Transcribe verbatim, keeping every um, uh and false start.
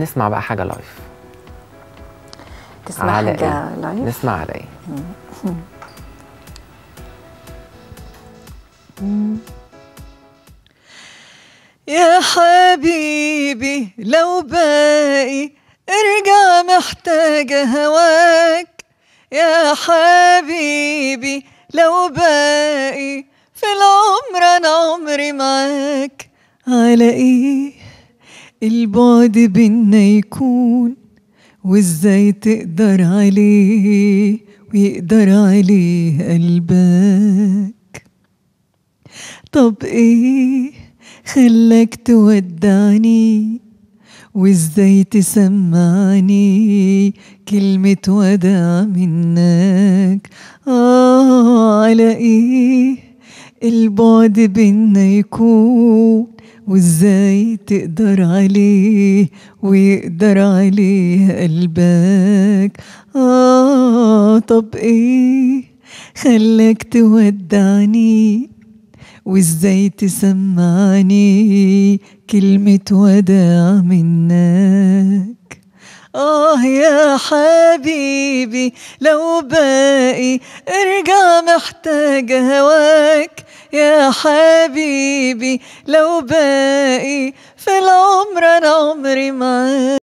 نسمع بقى حاجة لايف. تسمع على حاجة إيه؟ لايف؟ نسمع على ايه؟ يا حبيبي لو باقي ارجع محتاجة هواك، يا حبيبي لو باقي في العمر أنا عمري معاك. على ايه البعد بينا يكون، وازاي تقدر عليه ويقدر عليه قلبك؟ طب ايه خلاك تودعني، وازاي تسمعني كلمة وداع منك؟ آه على ايه البعد بينا يكون، وازاي تقدر عليه ويقدر عليه قلبك؟ آه طب ايه خلاك تودعني، وازاي تسمعني كلمة وداع منك؟ آه يا حبيبي لو باقي ارجع محتاج هواك، يا حبيبي لو باقي في العمر أنا عمري معاك.